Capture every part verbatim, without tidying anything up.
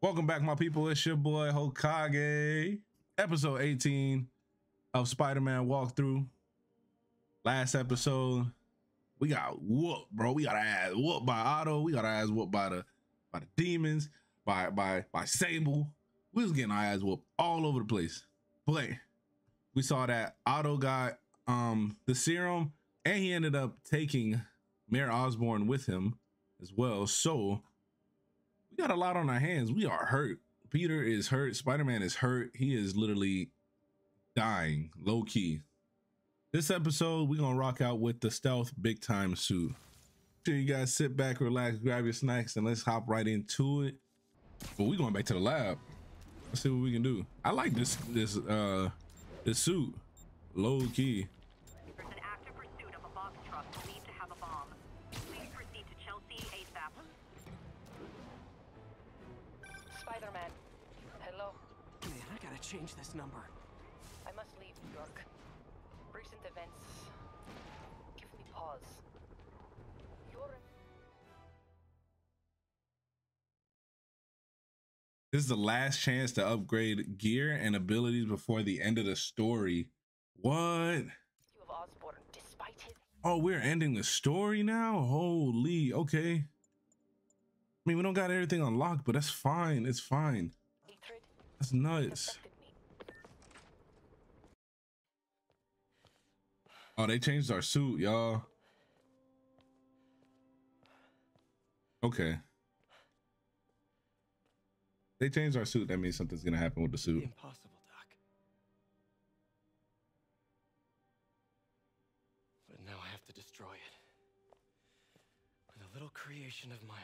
Welcome back, my people. It's your boy Hokage. Episode eighteen of Spider-Man Walkthrough. Last episode, we got whooped, bro. We got our ass whooped by Otto. We got our ass whooped by the by the demons, by by by Sable. We was getting our ass whooped all over the place. But we saw that Otto got um the serum, and he ended up taking Mayor Osborne with him as well. So we got a lot on our hands. We are hurt. Peter is hurt. Spider-Man is hurt. He is literally dying, low key. This episode, we're gonna rock out with the stealth big time suit. Sure, you guys sit back, relax, grab your snacks, and let's hop right into it. But we're going back to the lab. Let's see what we can do. I like this this uh this suit, low key. There's an active pursuit of a box truck believed to have a bomb. Please proceed to Chelsea ASAP. Spider-Man. Hello. Man, I gotta change this number. I must leave New York. Recent events give me pause. You're... This is the last chance to upgrade gear and abilities before the end of the story. What? You have Osborne, despite his... Oh, we're ending the story now? Holy, okay. I mean, we don't got everything unlocked, but that's fine. It's fine. Hatred. That's nuts. Oh, they changed our suit, y'all. Okay. They changed our suit. That means something's gonna happen with the suit. Impossible, Doc. But now I have to destroy it with a little creation of my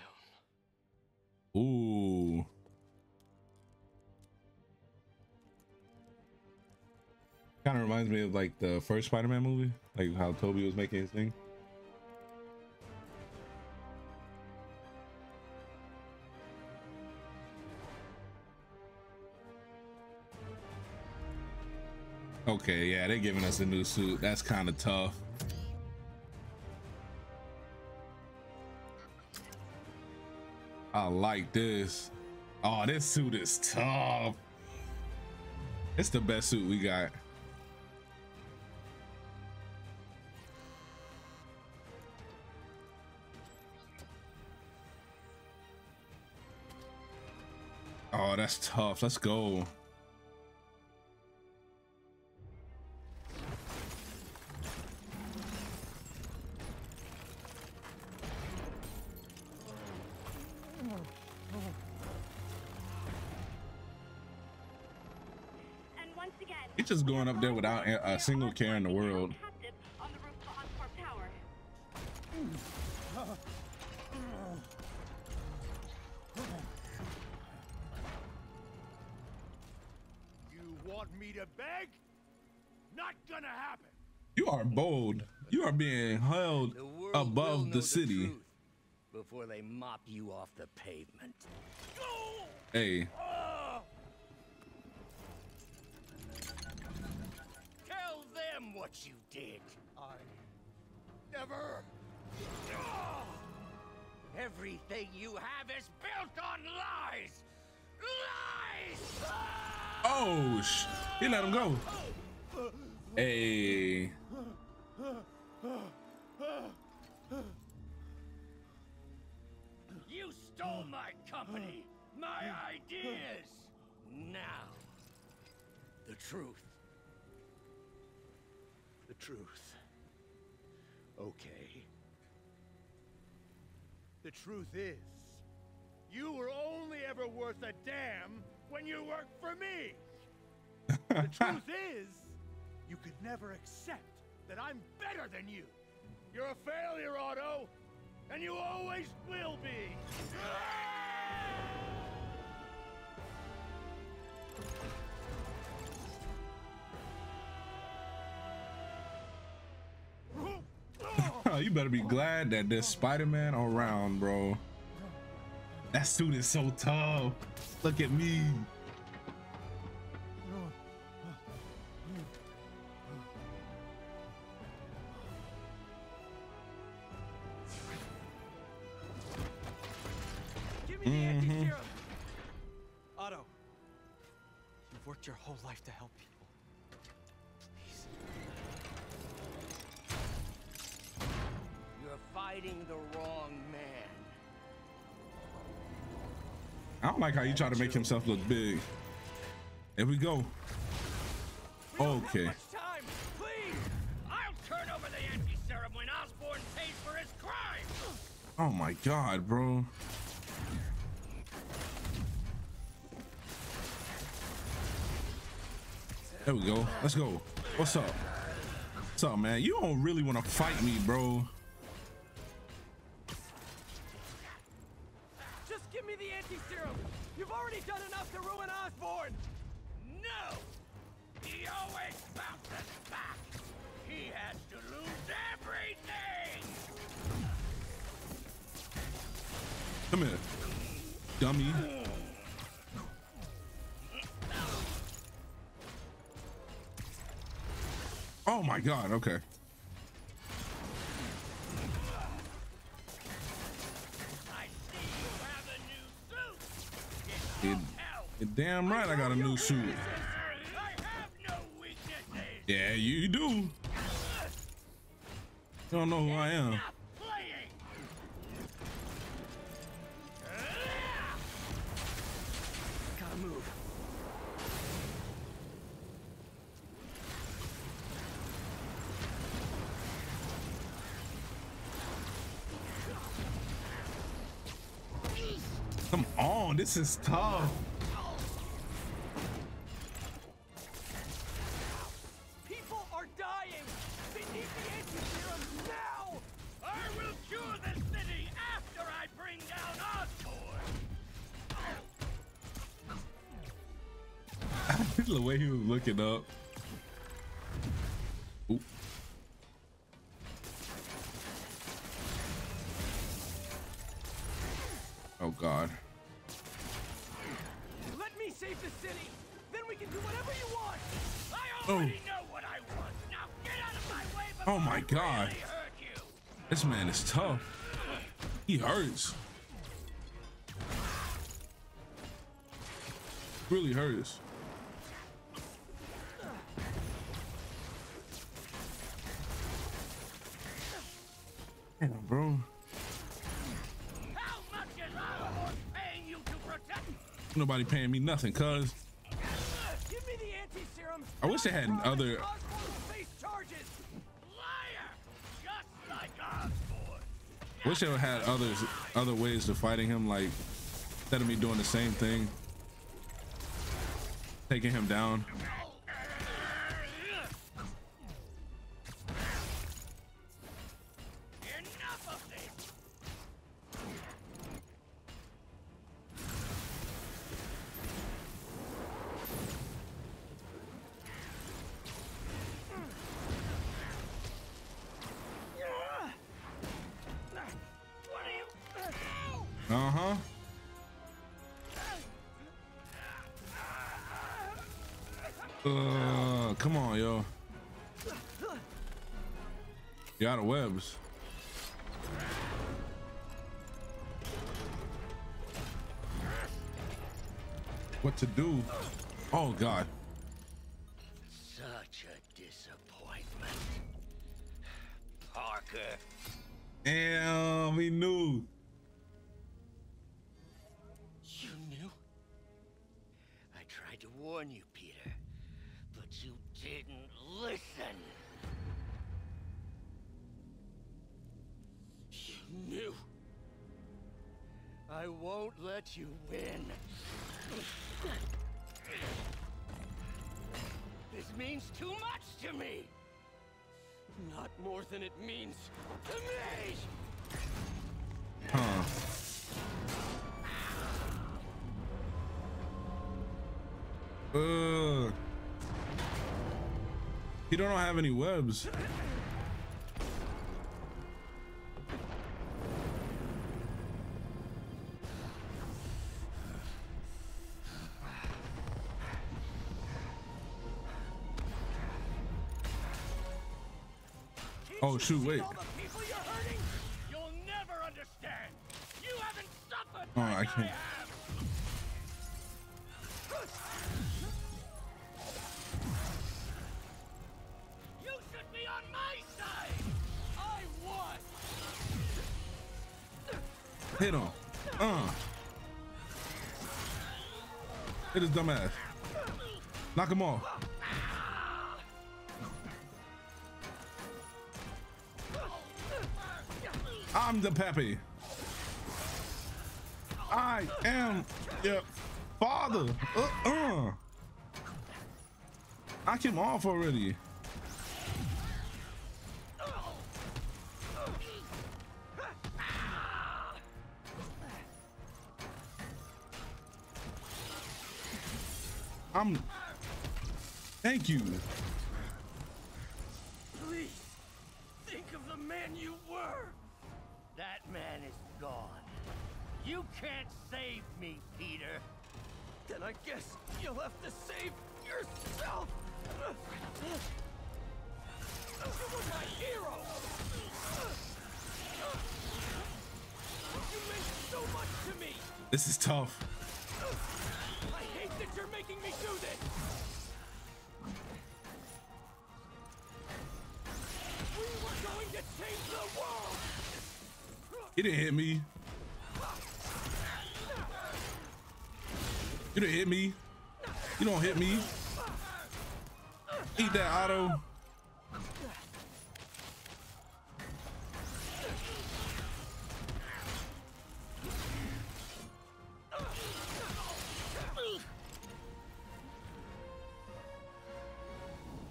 own. Ooh. Kind of reminds me of like the first Spider-Man movie, like how Tobey was making his thing. Okay, yeah, they're giving us a new suit. That's kind of tough. I like this. Oh, this suit is tough. It's the best suit we got. Oh, that's tough. Let's go. It's just going up there without a single care in the world. You want me to beg? Not gonna happen. You are bold. You are being held above the city before they mop you off the pavement. Hey. What you did. I never. Everything you have is built on lies. Lies. Oh, sh he let him go. Hey. You stole my company, my ideas. Now, the truth. The truth. Okay. The truth is, you were only ever worth a damn when you worked for me. The truth is, you could never accept that I'm better than you. You're a failure, Otto, and you always will be. You better be glad that there's Spider-Man around, bro. That suit is so tough. Look at me. Give me the anti-serum. You've worked your whole life to help people. Please. You're fighting the wrong man. I don't like how you try to make himself look big. There we go. Okay. Time, please. I'll turn over the anti serum when Osborne pays for his crime. Oh my God, bro. There we go. Let's go. What's up? What's up, man? You don't really want to fight me, bro. Just give me the anti serum. You've already done enough to ruin Osborne. No. He always bounces back. He has to lose everything. Come here, dummy. Oh my God. Okay. I see you have a new suit. It, it damn right I got a new suit. Yeah, you do. You don't know who I am. Gotta move. Come on, this is tough. The way he was looking up. Ooh. Oh God. Let me save the city. Then we can do whatever you want. I already oh. know what I want. Now get out of my way. Oh my God. Really hurt you. This man is tough. He hurts. Really hurts. Damn, bro. How much is Osborne paying you to protect? Nobody paying me nothing, cuz. Give me the anti-serum. I wish they had other face charges. Liar. Just like Osborne. Wish they had others other ways to fighting him, like instead of me doing the same thing. Taking him down. Uh-huh. Uh, come on, yo. You out of webs. What to do? Oh God. Such a disappointment. Parker. Damn, we knew. To warn you, Peter, but you didn't listen. You knew. I won't let you win. This means too much to me. Not more than it means to me. Huh. Uh, he don't have any webs. Oh shoot, wait. You'll never understand. You haven't suffered. Oh, I can't. Hit him. Uh. Hit his dumb ass. Knock him off. I'm the Pappy. I am your father. Uh, uh. I came off already. I'm. Thank you. Please think of the man you were. That man is gone. You can't save me, Peter. Then I guess you'll have to save yourself. You were my hero. You meant so much to me. This is tough. I hate that you're making me do this. We were going to change the world. He didn't hit me. You didn't hit me. You don't hit me. Eat that, Otto.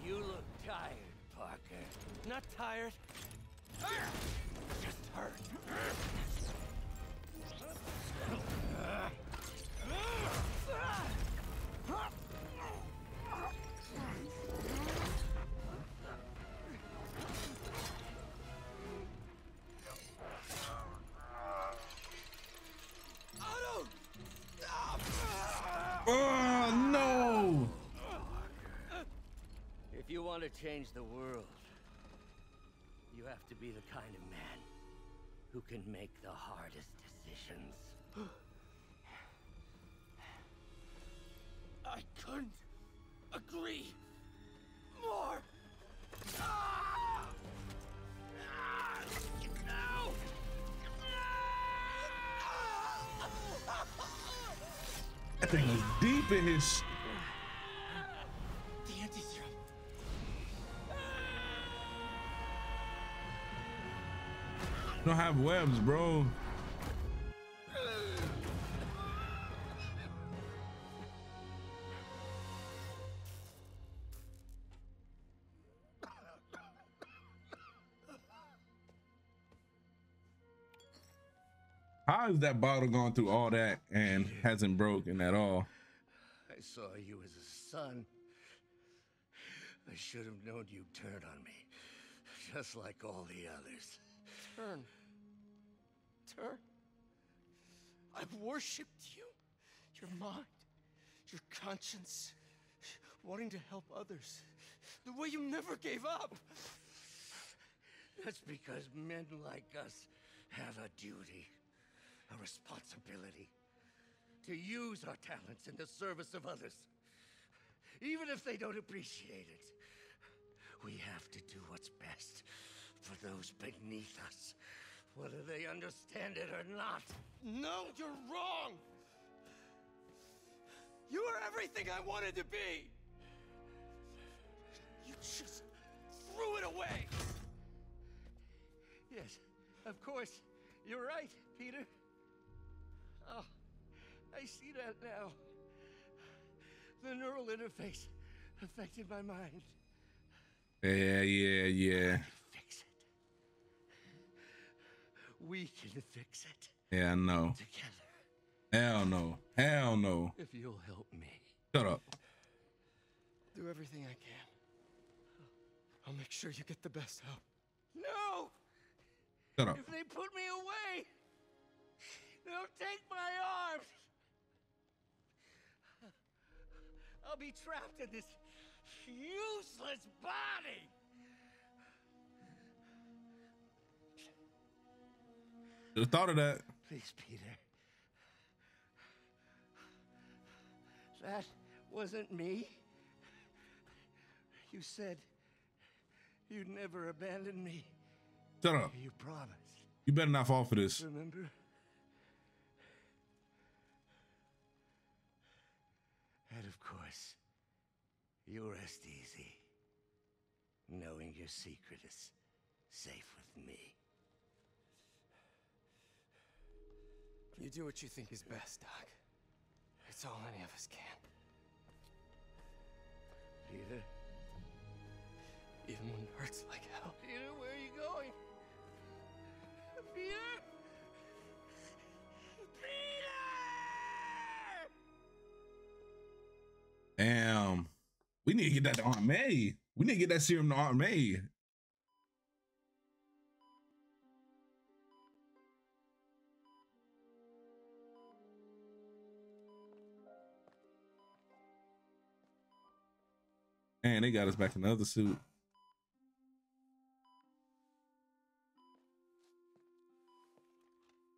You look tired, Parker. Not tired. Just hurt. Oh no! If you want to change the world, you have to be the kind of man who can make the hardest decisions. I couldn't agree more. Ah! Ah! No! No! That thing was deep in his. The anti-serum. Don't have webs, bro. How is that bottle gone through all that and hasn't broken at all? I saw you as a son. I should have known you'd turn on me, just like all the others. Turn. Turn? I've worshipped you, your mind, your conscience, wanting to help others, the way you never gave up. That's because men like us have a duty. A responsibility to use our talents in the service of others, even if they don't appreciate it. We have to do what's best for those beneath us, whether they understand it or not. No, you're wrong. You are everything I wanted to be. You just threw it away. Yes, of course. You're right, Peter. Oh, I see that now. The neural interface affected my mind. Yeah, yeah, yeah. We can fix it. We can fix it. Yeah, I know. Together. Hell no. Hell no. If you'll help me. Shut up. Do everything I can. I'll make sure you get the best help. No! Shut up. If they put me away, they'll take my arms. I'll be trapped in this useless body. Should've thought of that. Please, Peter. That wasn't me. You said you'd never abandon me. Shut up. You promised. You better not fall for this. Remember? course. You rest easy, knowing your secret is safe with me. You do what you think is best, Doc. It's all any of us can. Peter? Even when it hurts like hell. Peter, where are you going? Peter? Peter! Damn. We need to get that to Aunt May. We need to get that serum to Aunt May. And they got us back in the other suit.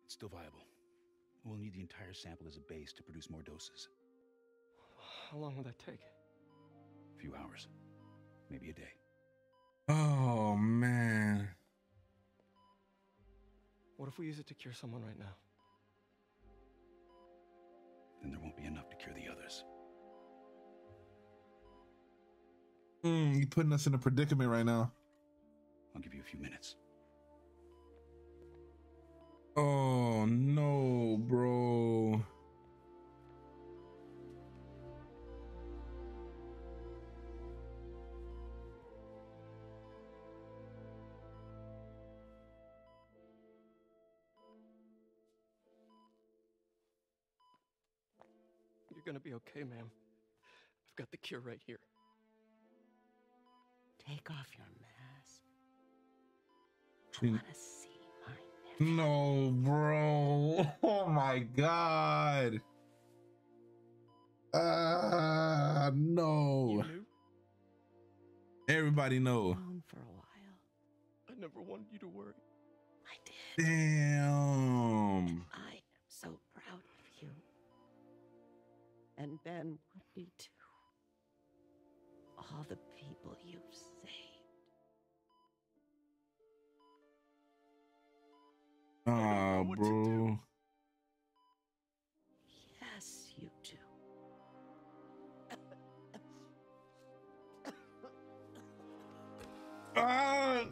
It's still viable. We'll need the entire sample as a base to produce more doses. How long will that take? A few hours. Maybe a day. Oh, man. What if we use it to cure someone right now? Then there won't be enough to cure the others. Mm, you're putting us in a predicament right now. I'll give you a few minutes. Oh, no, bro. You're gonna be okay, ma'am. I've got the cure right here. Take off your mask. I want to see my nephew. No, bro. Oh, my God. Ah, uh, no. You knew? Everybody know. For a while. I never wanted you to worry. I did. Damn. And I am so proud of you. And Ben would be too. All the people you've saved. Ah, bro. Yes, you do. Ah!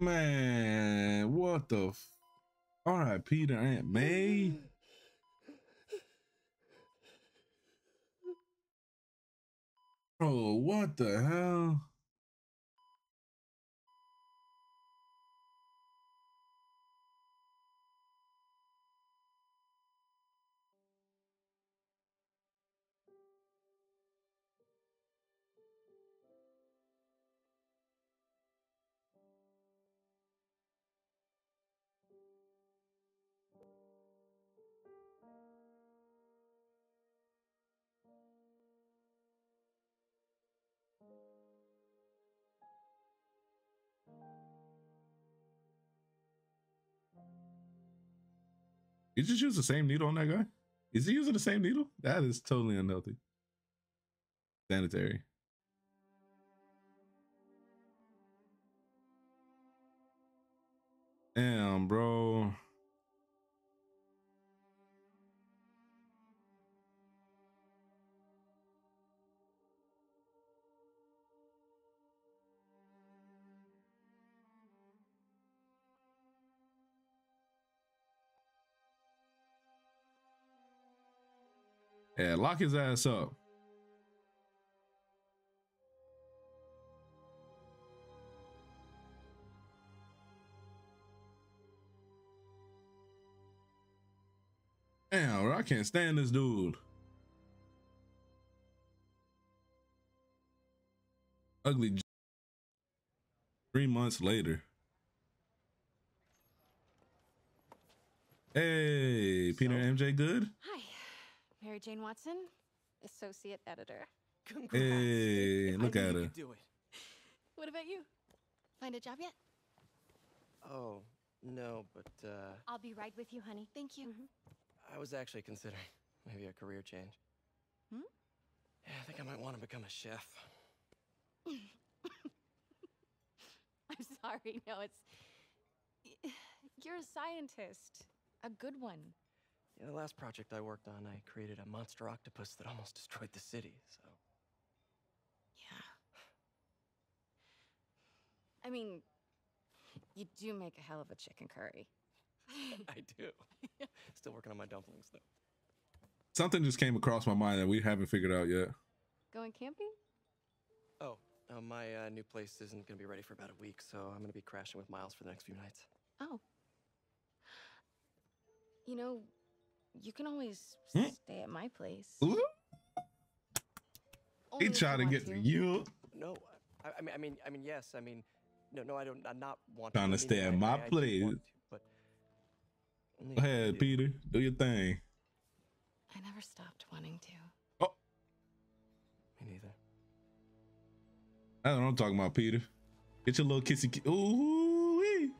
Man, what the f all right, Peter, Aunt May. Oh, what the hell? You just use the same needle on that guy? Is he using the same needle? That is totally unhealthy. Sanitary. Damn, bro. Yeah, lock his ass up. Damn, I can't stand this dude. Ugly. Three months later. Hey, Peter, so, M J, good? Hi. Mary Jane Watson, associate editor. Congrats. Hey, look I at her. Do it. What about you? Find a job yet? Oh, no, but, uh... I'll be right with you, honey. Thank you. Mm-hmm. I was actually considering maybe a career change. Hmm? Yeah, I think I might want to become a chef. I'm sorry, no, it's... You're a scientist. A good one. Yeah, the last project I worked on, I created a monster octopus that almost destroyed the city, so... Yeah. I mean, you do make a hell of a chicken curry. I do. Still working on my dumplings, though. Something just came across my mind that we haven't figured out yet. Going camping? Oh, uh, my uh, new place isn't going to be ready for about a week, so I'm going to be crashing with Miles for the next few nights. Oh. You know, you can always hmm? stay at my place. He tried to get to you. No, I, I mean, I mean, I mean, yes, I mean, no, no, I don't, I'm not want trying to stay at my I, place. I, I to, but go ahead, Peter, do your thing. I never stopped wanting to. Oh, me neither. I don't know what I'm talking about, Peter. Get your little kissy. Ki Ooh, wee.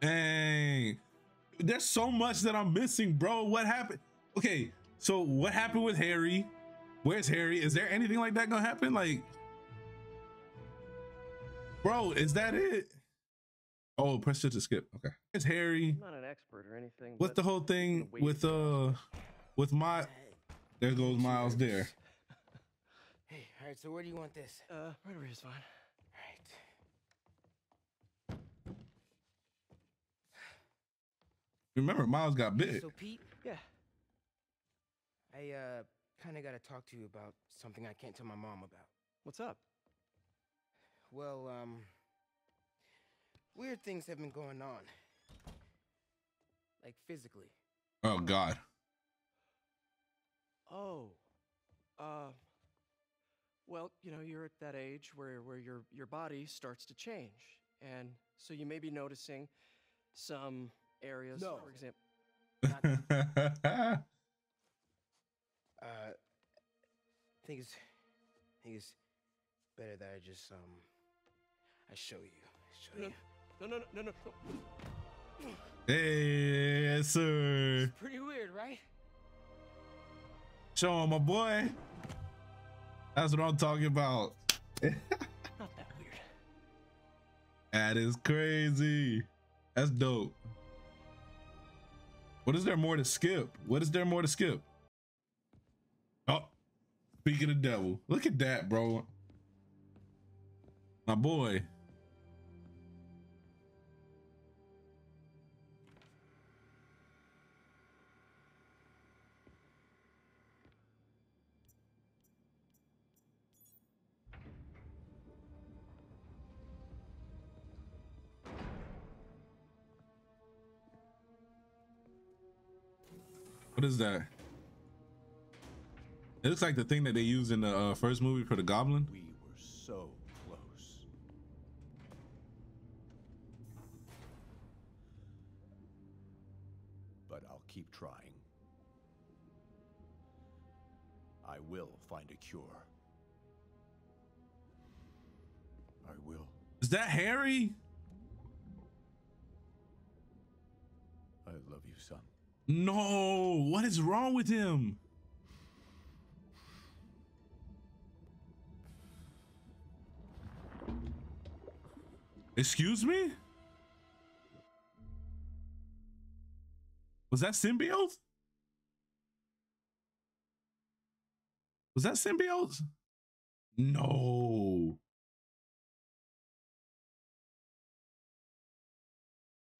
Dang. There's so much that I'm missing, bro. What happened? Okay, so what happened with Harry? Where's Harry? Is there anything like that gonna happen? Like, bro, is that it? Oh, press just to skip. Okay, it's Harry. I'm not an expert or anything. What's the whole thing with uh, with my? There goes Miles there. Hey, all right. So where do you want this? Uh, right over here is fine. All right. Remember, Miles got big. So Pete, yeah, I uh kind of got to talk to you about something I can't tell my mom about. What's up? Well, um, weird things have been going on, like physically. Oh God. Oh, uh, well, you know, you're at that age where where your your body starts to change, and so you may be noticing some. Areas, no. For example. Not uh, I think it's, I think it's better that I just um, I show you, show no, you. No, no, no, no, no. Hey, yes, sir. It's pretty weird, right? Show him, my boy. That's what I'm talking about. Not that weird. That is crazy. That's dope. What is there more to skip? What is there more to skip? Oh, speaking of the devil. Look at that, bro. My boy. What is that? It looks like the thing that they used in the uh, first movie for the goblin. We were so close. But I'll keep trying. I will find a cure. I will. Is that Harry? I love you, son. No, what is wrong with him? Excuse me? Was that symbiote? Was that symbiote? No.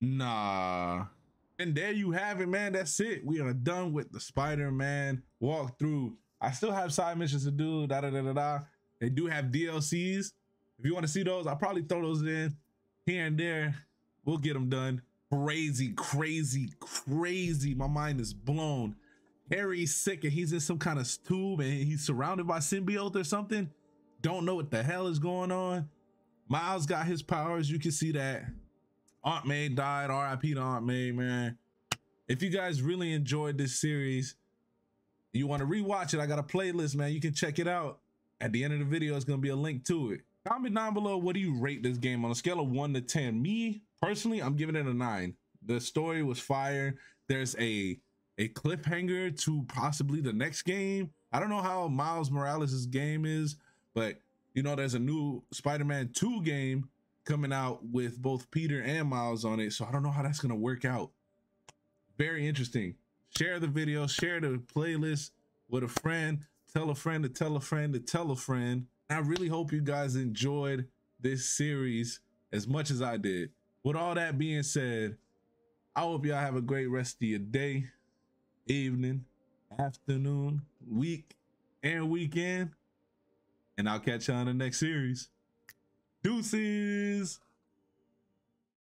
Nah. And there you have it, man. That's it. We are done with the Spider-Man walkthrough. I still have side missions to do. Da, da, da, da, da. They do have D L Cs. If you want to see those, I'll probably throw those in here and there. We'll get them done. Crazy, crazy, crazy. My mind is blown. Harry's sick and he's in some kind of tube and he's surrounded by symbiote or something. Don't know what the hell is going on. Miles got his powers. You can see that. Aunt May died. R I P to Aunt May, man. If you guys really enjoyed this series, You want to rewatch it? I got a playlist, man. You can check it out. At the end of the video, it's going to be a link to it. Comment down below, what do you rate this game on a scale of one to ten? Me, personally, I'm giving it a nine. The story was fire. There's a, a cliffhanger to possibly the next game. I don't know how Miles Morales' game is, but, you know, there's a new Spider-Man two game coming out with both Peter and Miles on it, so I don't know how that's going to work out. Very interesting. Share the video, share the playlist with a friend, tell a friend to tell a friend to tell a friend. I really hope you guys enjoyed this series as much as I did. With all that being said, I hope y'all have a great rest of your day, evening, afternoon, week, and weekend. And I'll catch y'all in the next series. Deuces!